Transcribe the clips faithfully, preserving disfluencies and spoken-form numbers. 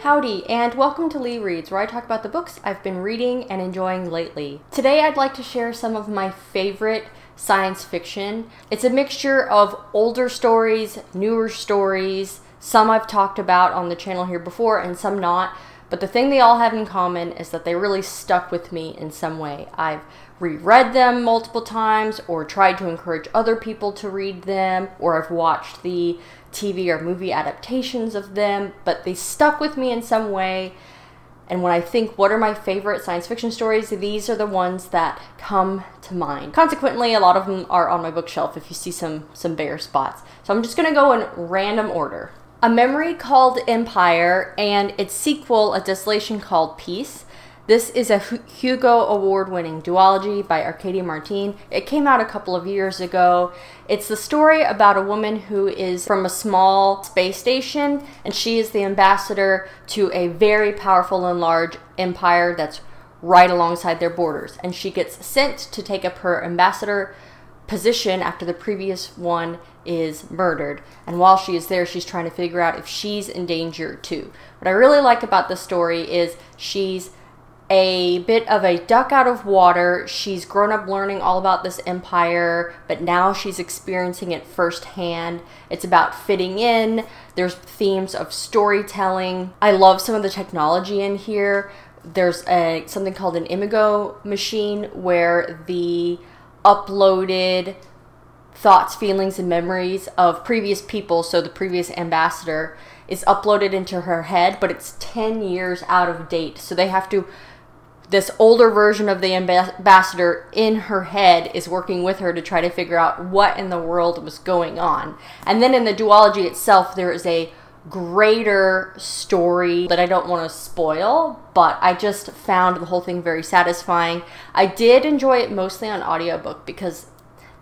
Howdy, and welcome to LeeReads, where I talk about the books I've been reading and enjoying lately. Today I'd like to share some of my favorite science fiction. It's a mixture of older stories, newer stories, some I've talked about on the channel here before and some not, but the thing they all have in common is that they really stuck with me in some way. I've reread them multiple times, or tried to encourage other people to read them, or I've watched the T V or movie adaptations of them, but they stuck with me in some way. And when I think, what are my favorite science fiction stories, these are the ones that come to mind. Consequently, a lot of them are on my bookshelf if you see some, some bare spots. So I'm just gonna go in random order. A Memory Called Empire and its sequel, A Desolation Called Peace. This is a Hugo Award-winning duology by Arcadia Martin. It came out a couple of years ago. It's the story about a woman who is from a small space station, and she is the ambassador to a very powerful and large empire that's right alongside their borders. And she gets sent to take up her ambassador position after the previous one is murdered. And while she is there, she's trying to figure out if she's in danger too. What I really like about this story is she's a bit of a duck out of water. She's grown up learning all about this empire, but now she's experiencing it firsthand. It's about fitting in. There's themes of storytelling. I love some of the technology in here. There's a, something called an Imago machine where the uploaded thoughts, feelings, and memories of previous people, so the previous ambassador, is uploaded into her head, but it's ten years out of date. So they have to this older version of the amb- ambassador in her head is working with her to try to figure out what in the world was going on. And then in the duology itself, there is a greater story that I don't want to spoil, but I just found the whole thing very satisfying. I did enjoy it mostly on audiobook because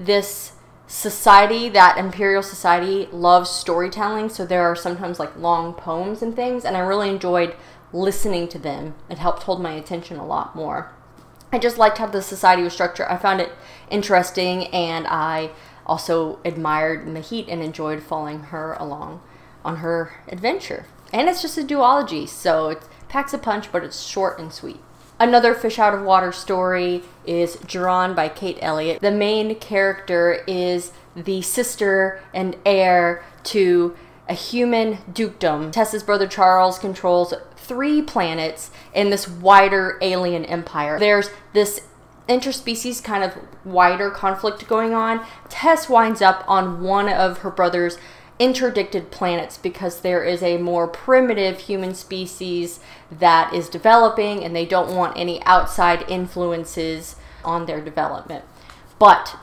this society, that imperial society, loves storytelling, so there are sometimes like long poems and things, and I really enjoyed listening to them. It helped hold my attention a lot more. I just liked how the society was structured. I found it interesting, and I also admired Mahit and enjoyed following her along on her adventure. And it's just a duology, so it packs a punch, but it's short and sweet. Another fish out of water story is Jaran by Kate Elliott. The main character is the sister and heir to a human dukedom. Tess's brother Charles controls three planets in this wider alien empire. There's this interspecies kind of wider conflict going on. Tess winds up on one of her brother's interdicted planets because there is a more primitive human species that is developing, and they don't want any outside influences on their development. But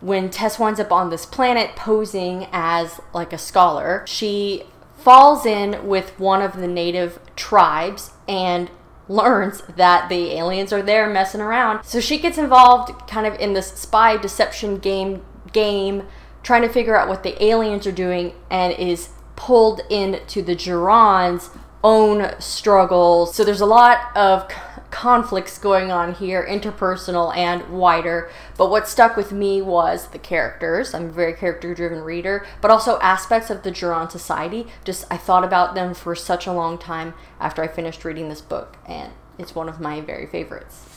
when Tess winds up on this planet posing as like a scholar, she falls in with one of the native tribes and learns that the aliens are there messing around. So she gets involved kind of in this spy deception game game trying to figure out what the aliens are doing, and is pulled into the Jaran's own struggles. So there's a lot of conflicts going on here, interpersonal and wider, but what stuck with me was the characters. I'm a very character-driven reader, but also aspects of the Jaran society. Just, I thought about them for such a long time after I finished reading this book, and it's one of my very favorites.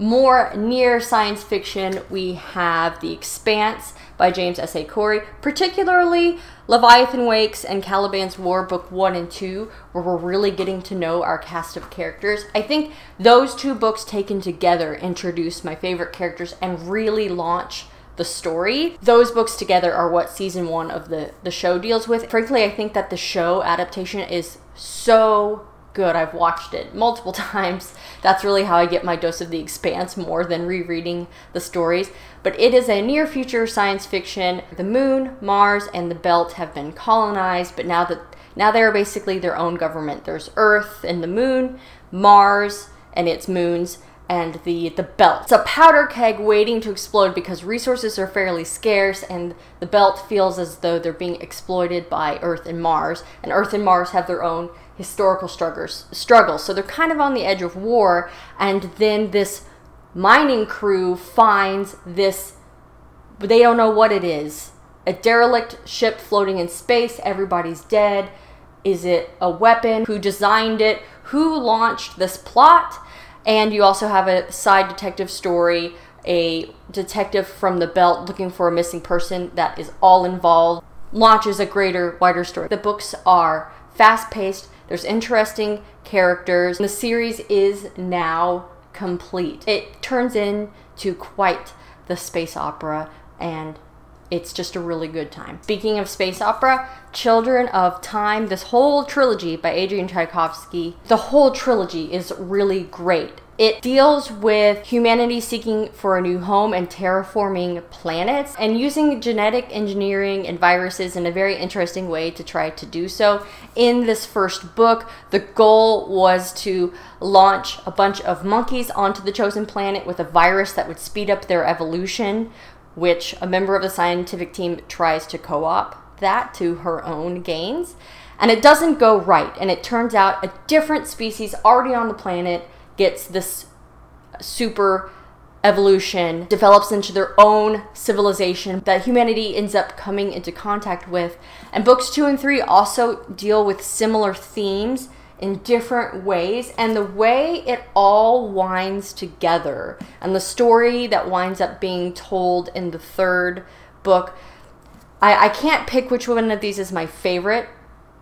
More near science fiction, we have The Expanse by James S A Corey, particularly Leviathan Wakes and Caliban's War book one and two, where we're really getting to know our cast of characters. I think those two books taken together introduce my favorite characters and really launch the story. Those books together are what season one of the, the show deals with. Frankly, I think that the show adaptation is so good. I've watched it multiple times. That's really how I get my dose of The Expanse, more than rereading the stories. But it is a near future science fiction. The moon, Mars, and the belt have been colonized, but now that now they are basically their own government. There's Earth and the moon, Mars and its moons, and the, the belt. It's a powder keg waiting to explode because resources are fairly scarce, and the belt feels as though they're being exploited by Earth and Mars, and Earth and Mars have their own historical struggles, struggles. So they're kind of on the edge of war, and then this mining crew finds this, they don't know what it is, a derelict ship floating in space, everybody's dead, Is it a weapon? Who designed it? Who launched this plot? And you also have a side detective story, a detective from the belt looking for a missing person that is all involved, launches a greater, wider story. The books are fast-paced, there's interesting characters, and the series is now complete. It turns into quite the space opera, and it's just a really good time. Speaking of space opera, Children of Time, this whole trilogy by Adrian Tchaikovsky, the whole trilogy is really great. It deals with humanity seeking for a new home and terraforming planets and using genetic engineering and viruses in a very interesting way to try to do so. In this first book, the goal was to launch a bunch of monkeys onto the chosen planet with a virus that would speed up their evolution, which a member of the scientific team tries to co-opt that to her own gains. And it doesn't go right. And it turns out a different species already on the planet gets this super evolution, develops into their own civilization that humanity ends up coming into contact with. And books two and three also deal with similar themes in different ways, and the way it all winds together and the story that winds up being told in the third book, I, I can't pick which one of these is my favorite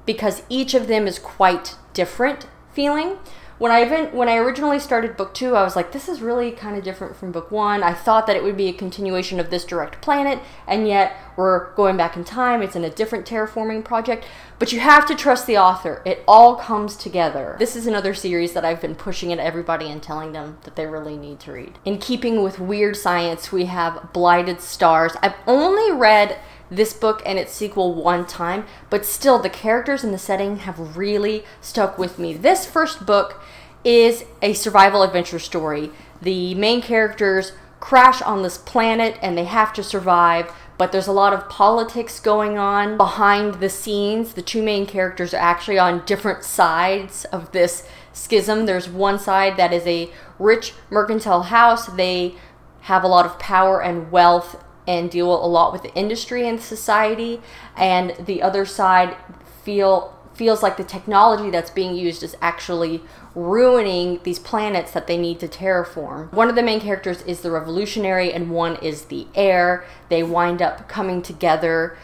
because each of them is quite different feeling. When I, even, when I originally started book two, I was like, this is really kind of different from book one. I thought that it would be a continuation of this direct planet, and yet we're going back in time. It's in a different terraforming project. But you have to trust the author. It all comes together. This is another series that I've been pushing at everybody and telling them that they really need to read. In keeping with weird science, we have Blighted Stars. I've only read this book and its sequel one time, but still the characters and the setting have really stuck with me. This first book is a survival adventure story. The main characters crash on this planet and they have to survive, but there's a lot of politics going on behind the scenes. The two main characters are actually on different sides of this schism. There's one side that is a rich mercantile house. They have a lot of power and wealth and deal a lot with the industry and society, and the other side feel feels like the technology that's being used is actually ruining these planets that they need to terraform. One of the main characters is the revolutionary and one is the heir. They wind up coming together.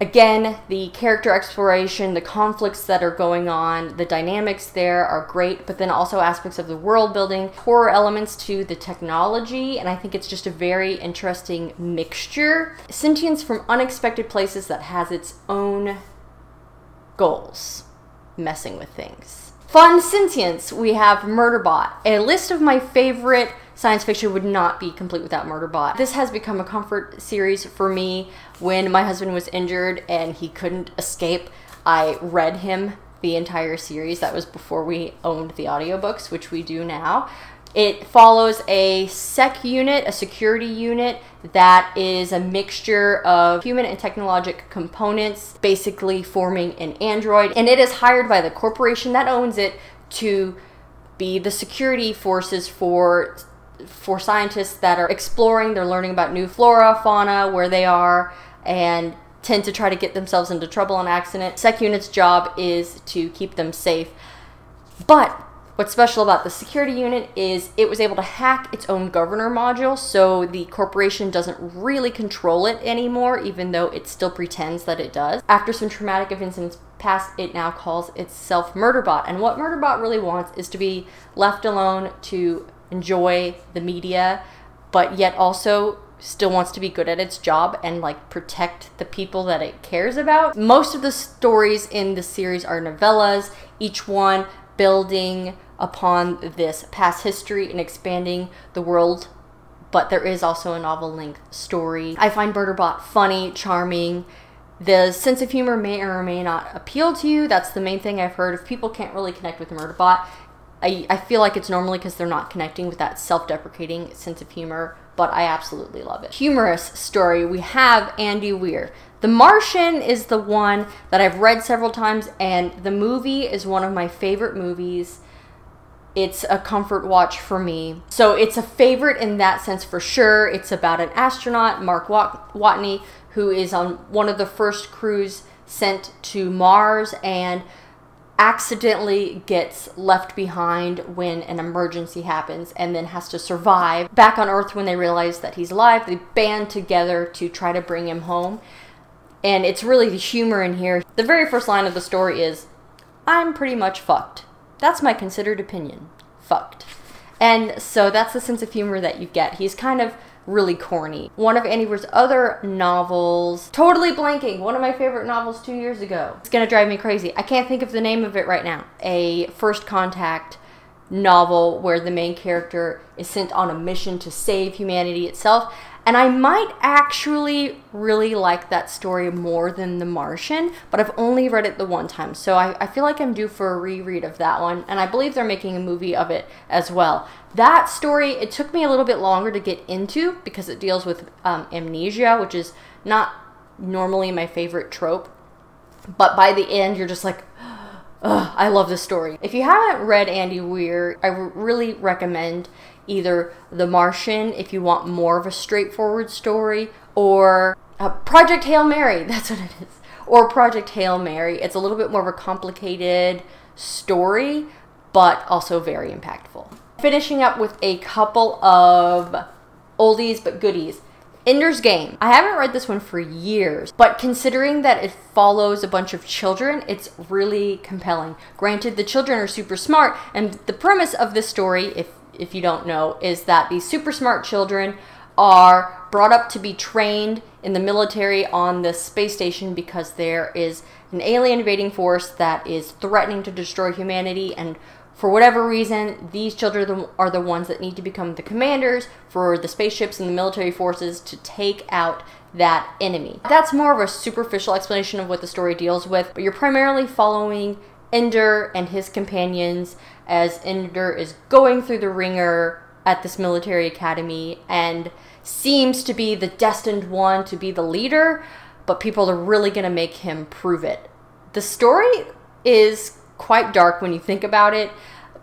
Again, the character exploration, the conflicts that are going on, the dynamics there are great, but then also aspects of the world building, horror elements to the technology, and I think it's just a very interesting mixture. Sentience from unexpected places that has its own goals, messing with things. Fun sentience, we have Murderbot. A list of my favorite science fiction would not be complete without Murderbot. This has become a comfort series for me. When my husband was injured and he couldn't escape, I read him the entire series. That was before we owned the audiobooks, which we do now. It follows a sec unit, a security unit, that is a mixture of human and technologic components, basically forming an android. And it is hired by the corporation that owns it to be the security forces for for scientists that are exploring. They're learning about new flora, fauna, where they are, and tend to try to get themselves into trouble and accident. Sec unit's job is to keep them safe. But what's special about the security unit is it was able to hack its own governor module, so the corporation doesn't really control it anymore, even though it still pretends that it does. After some traumatic events in its past, it now calls itself Murderbot, and what Murderbot really wants is to be left alone to enjoy the media, but yet also still wants to be good at its job and like protect the people that it cares about. Most of the stories in the series are novellas, each one building upon this past history and expanding the world, but there is also a novel-length story. I find Murderbot funny, charming. The sense of humor may or may not appeal to you. That's the main thing I've heard. If people can't really connect with Murderbot, I, I feel like it's normally because they're not connecting with that self-deprecating sense of humor, but I absolutely love it. Humorous story, we have Andy Weir. The Martian is the one that I've read several times, and the movie is one of my favorite movies. It's a comfort watch for me. So it's a favorite in that sense for sure. It's about an astronaut, Mark Watney, who is on one of the first crews sent to Mars and accidentally gets left behind when an emergency happens and then has to survive. Back on Earth, when they realize that he's alive, they band together to try to bring him home. And it's really the humor in here. The very first line of the story is, "I'm pretty much fucked. That's my considered opinion. Fucked." And so that's the sense of humor that you get. He's kind of really corny. One of Andy Weir's other novels, totally blanking, one of my favorite novels two years ago. It's gonna drive me crazy. I can't think of the name of it right now. A first contact novel where the main character is sent on a mission to save humanity itself. And I might actually really like that story more than The Martian, but I've only read it the one time. So I, I feel like I'm due for a reread of that one. And I believe they're making a movie of it as well. That story, it took me a little bit longer to get into because it deals with um, amnesia, which is not normally my favorite trope. But by the end, you're just like, ugh, I love this story. If you haven't read Andy Weir, I really recommend either The Martian, if you want more of a straightforward story, or uh, Project Hail Mary, that's what it is, or Project Hail Mary. It's a little bit more of a complicated story, but also very impactful. Finishing up with a couple of oldies but goodies. Ender's Game. I haven't read this one for years, but considering that it follows a bunch of children, it's really compelling. Granted, the children are super smart, and the premise of this story, if if you don't know, is that these super smart children are brought up to be trained in the military on the space station because there is an alien invading force that is threatening to destroy humanity, and for whatever reason, these children are the ones that need to become the commanders for the spaceships and the military forces to take out that enemy. That's more of a superficial explanation of what the story deals with, but you're primarily following Ender and his companions as Ender is going through the ringer at this military academy and seems to be the destined one to be the leader, but people are really going to make him prove it. The story is quite dark when you think about it,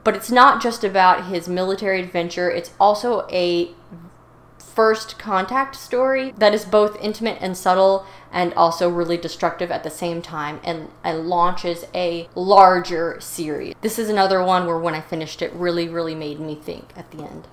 but it's not just about his military adventure. It's also a first contact story that is both intimate and subtle and also really destructive at the same time, and, and launches a larger series. This is another one where when I finished it really, really made me think at the end.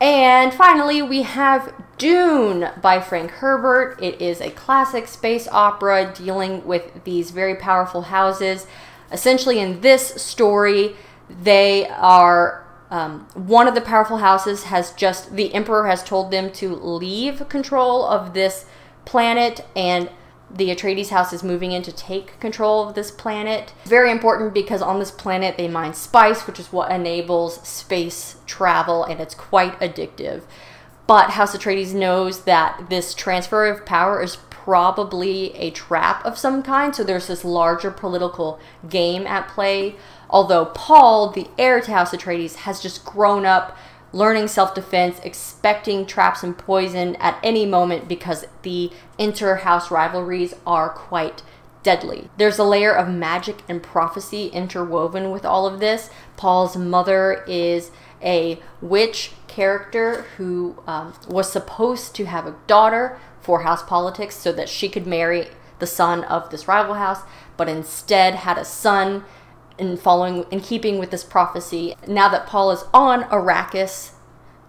And finally, we have Dune by Frank Herbert. It is a classic space opera dealing with these very powerful houses. Essentially, in this story, they are, um, one of the powerful houses has just, the emperor has told them to leave control of this planet, and the Atreides house is moving in to take control of this planet. It's very important because on this planet they mine spice, which is what enables space travel, and it's quite addictive. But House Atreides knows that this transfer of power is probably a trap of some kind, so there's this larger political game at play. Although Paul, the heir to House Atreides, has just grown up learning self-defense, expecting traps and poison at any moment because the inter-house rivalries are quite deadly. There's a layer of magic and prophecy interwoven with all of this. Paul's mother is a witch character who um, was supposed to have a daughter for house politics so that she could marry the son of this rival house, but instead had a son in following in keeping with this prophecy. Now that Paul is on Arrakis,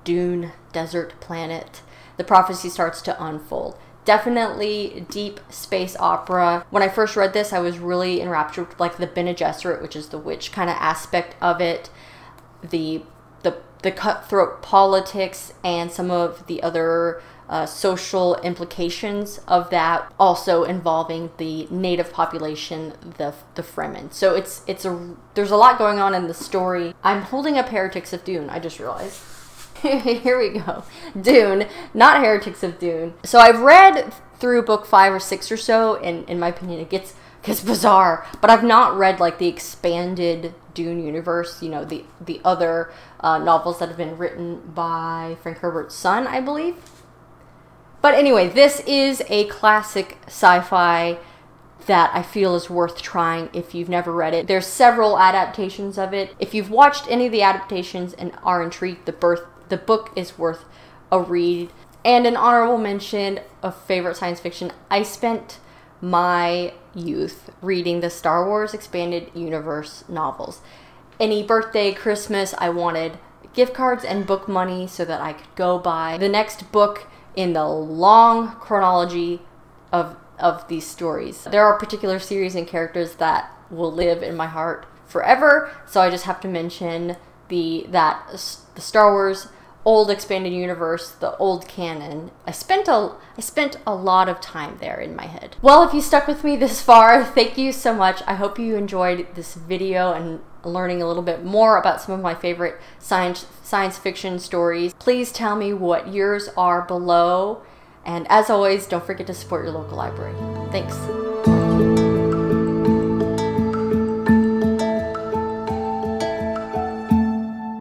Dune desert planet, the prophecy starts to unfold. Definitely deep space opera. When I first read this, I was really enraptured with like the Bene Gesserit, which is the witch kind of aspect of it, the the the cutthroat politics, and some of the other Uh, social implications of that, also involving the native population, the the Fremen. So it's it's a there's a lot going on in the story. I'm holding up Heretics of Dune, I just realized. Here we go. Dune, not Heretics of Dune. So I've read through book five or six or so, and in my opinion it gets gets bizarre, but I've not read like the expanded Dune universe, you know, the the other uh, novels that have been written by Frank Herbert's son, I believe. But anyway, this is a classic sci-fi that I feel is worth trying if you've never read it. There's several adaptations of it. If you've watched any of the adaptations and are intrigued, the, birth, the book is worth a read. And an honorable mention of favorite science fiction. I spent my youth reading the Star Wars Expanded Universe novels. Any birthday, Christmas, I wanted gift cards and book money so that I could go buy the next book in the long chronology of, of these stories. There are particular series and characters that will live in my heart forever, so I just have to mention the that the Star Wars old expanded universe, the old canon. I spent a I spent a lot of time there in my head. Well, if you stuck with me this far, thank you so much. I hope you enjoyed this video and learning a little bit more about some of my favorite science science fiction stories. Please tell me what yours are below, and as always, don't forget to support your local library. Thanks.